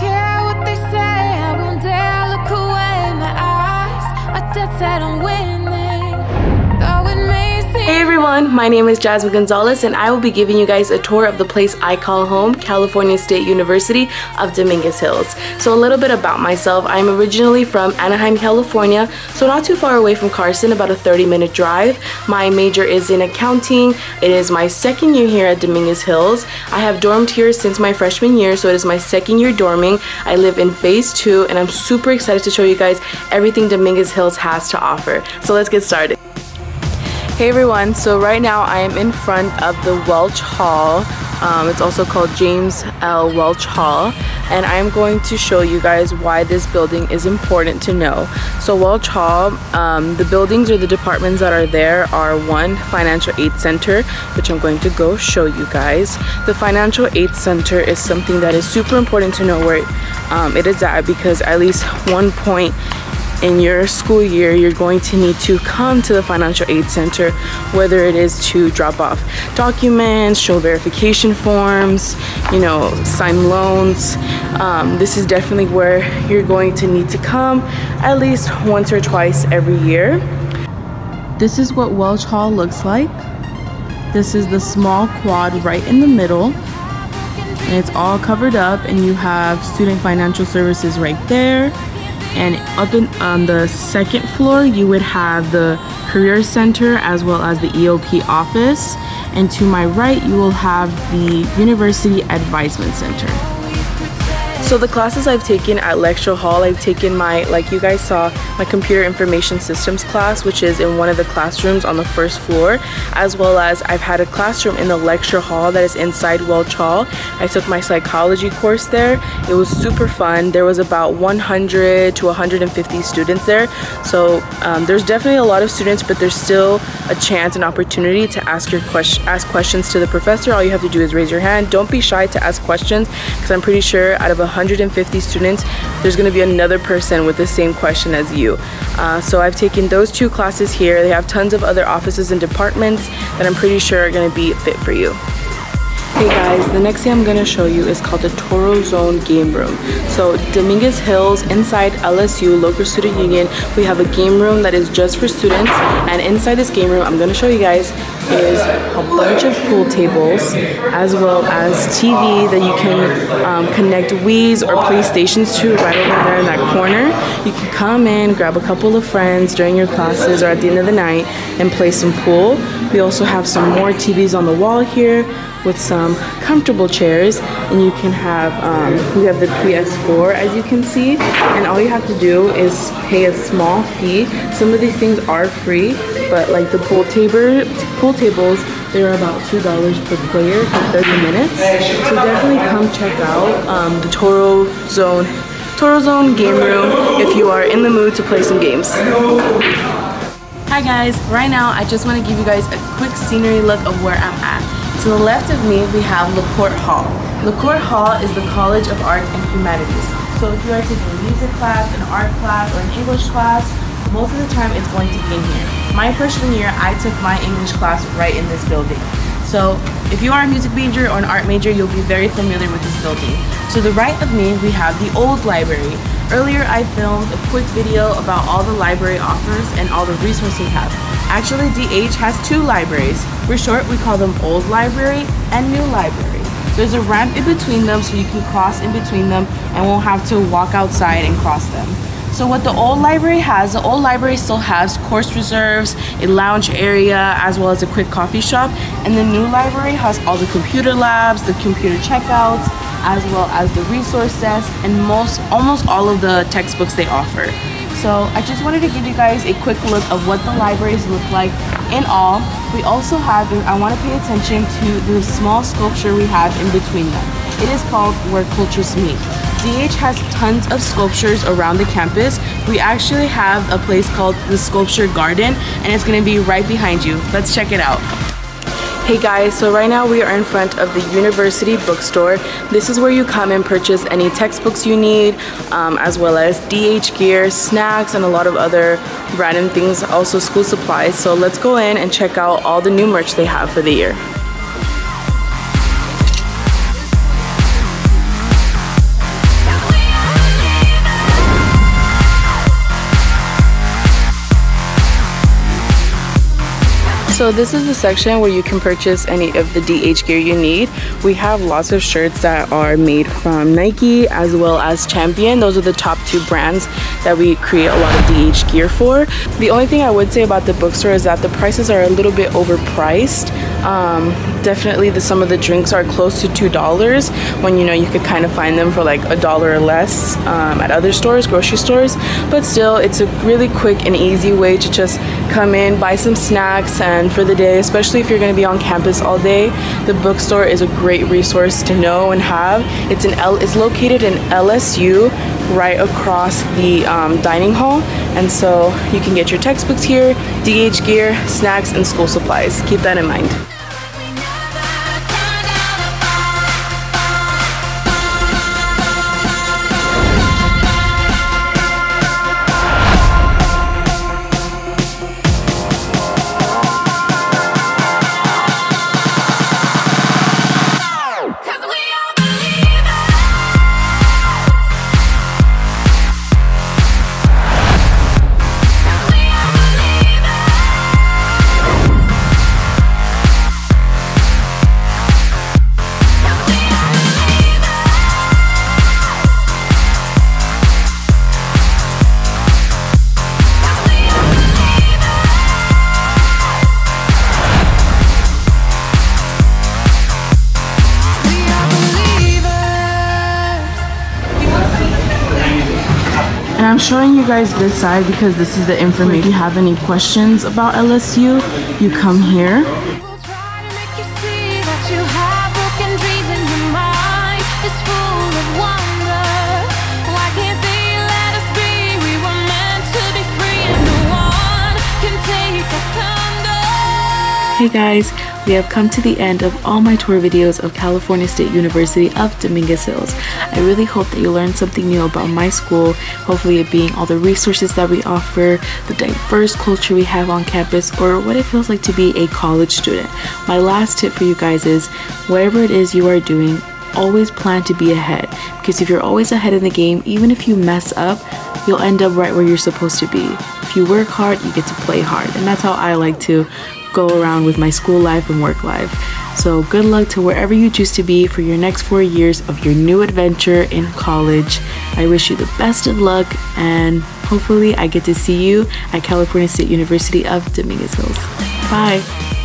care what they say, I won't dare look away. My eyes are dead set on winning. Though it may seem. Hey everyone, my name is Jasmine Gonzalez and I will be giving you guys a tour of the place I call home, California State University of Dominguez Hills. So a little bit about myself, I'm originally from Anaheim, California, so not too far away from Carson, about a 30-minute drive. My major is in accounting. It is my second year here at Dominguez Hills. I have dormed here since my freshman year, so it is my second year dorming. I live in phase 2 and I'm super excited to show you guys everything Dominguez Hills has to offer. So let's get started. Hey everyone, so right now I am in front of the Welch Hall. It's also called James L Welch Hall, and I'm going to show you guys why this building is important to know. So Welch Hall, the buildings or the departments that are there are 1. Financial Aid Center, which I'm going to go show you guys. The Financial Aid Center is something that is super important to know where it is at, because at least one point in your school year you're going to need to come to the Financial Aid Center, whether it is to drop off documents, show verification forms, you know, sign loans. This is definitely where you're going to need to come at least once or twice every year. This is what Welch Hall looks like. This is the small quad right in the middle, and it's all covered up, and you have Student Financial Services right there. And up on the second floor, you would have the Career Center as well as the EOP office. And to my right, you will have the University Advisement Center. So the classes I've taken at Lecture Hall, I've taken my, like you guys saw, my Computer Information Systems class, which is in one of the classrooms on the first floor, as well as I've had a classroom in the Lecture Hall that is inside Welch Hall. I took my psychology course there. It was super fun. There was about 100 to 150 students there. So there's definitely a lot of students, but there's still a chance and opportunity to ask questions to the professor. All you have to do is raise your hand. Don't be shy to ask questions, because I'm pretty sure out of 150 students, there's going to be another person with the same question as you. So I've taken those 2 classes here. They have tons of other offices and departments that I'm pretty sure are going to be fit for you. Hey guys, the next thing I'm going to show you is called the Toro Zone Game Room. So Dominguez Hills, inside LSU, local student union, we have a game room that is just for students. And inside this game room, I'm going to show you guys is a bunch of pool tables, as well as TV that you can connect Wii's or PlayStations to right over there in that corner. You can come in, grab a couple of friends during your classes or at the end of the night and play some pool. We also have some more TVs on the wall here, with some comfortable chairs, and you can have, we have the PS4 as you can see, and all you have to do is pay a small fee. Some of these things are free, but like the pool tables, they're about $2 per player for 30 minutes. So definitely come check out the Toro Zone game room if you are in the mood to play some games. Hi guys, right now I just want to give you guys a quick scenery look of where I'm at. To the left of me, we have LaCour Hall. LaCour Hall is the College of Arts and Humanities. So if you are taking a music class, an art class, or an English class, most of the time it's going to be in here. My freshman year, I took my English class right in this building. So if you are a music major or an art major, you'll be very familiar with this building. To the right of me, we have the old library. Earlier, I filmed a quick video about all the library offers and all the resources we have. Actually, DH has 2 libraries. For short, we call them Old Library and New Library. There's a ramp in between them, so you can cross in between them and won't have to walk outside and cross them. So what the Old Library still has course reserves, a lounge area, as well as a quick coffee shop. And the New Library has all the computer labs, the computer checkouts, as well as the resource desk, and almost all of the textbooks they offer. So I just wanted to give you guys a quick look of what the libraries look like in all. We also have, and I want to pay attention to the small sculpture we have in between them. It is called Where Cultures Meet. DH has tons of sculptures around the campus. We actually have a place called the Sculpture Garden, and it's going to be right behind you. Let's check it out. Hey guys, so right now we are in front of the university bookstore. This is where you come and purchase any textbooks you need, as well as DH gear, snacks, and a lot of other random things, also school supplies. So let's go in and check out all the new merch they have for the year. So this is the section where you can purchase any of the DH gear you need. We have lots of shirts that are made from Nike as well as Champion. Those are the top two brands that we create a lot of DH gear for. The only thing I would say about the bookstore is that the prices are a little bit overpriced. Definitely some of the drinks are close to $2 when you could kind of find them for like $1 or less at other stores, grocery stores. But still, it's a really quick and easy way to just come in, buy some snacks, and for the day, especially if you're going to be on campus all day, the bookstore is a great resource to know and have. It's located in LSU, right across the dining hall, and so you can get your textbooks here, DH gear, snacks, and school supplies. Keep that in mind. And I'm showing you guys this side because this is the information. If you have any questions about LSU, you come here. Hey guys, we have come to the end of all my tour videos of California State University of Dominguez Hills. I really hope that you learned something new about my school, hopefully it being all the resources that we offer, the diverse culture we have on campus, or what it feels like to be a college student. My last tip for you guys is, whatever it is you are doing, always plan to be ahead, because if you're always ahead in the game, even if you mess up, you'll end up right where you're supposed to be. If you work hard, you get to play hard, and that's how I like to go around with my school life and work life. So good luck to wherever you choose to be for your next 4 years of your new adventure in college. I wish you the best of luck, and hopefully I get to see you at California State University of Dominguez Hills. Bye!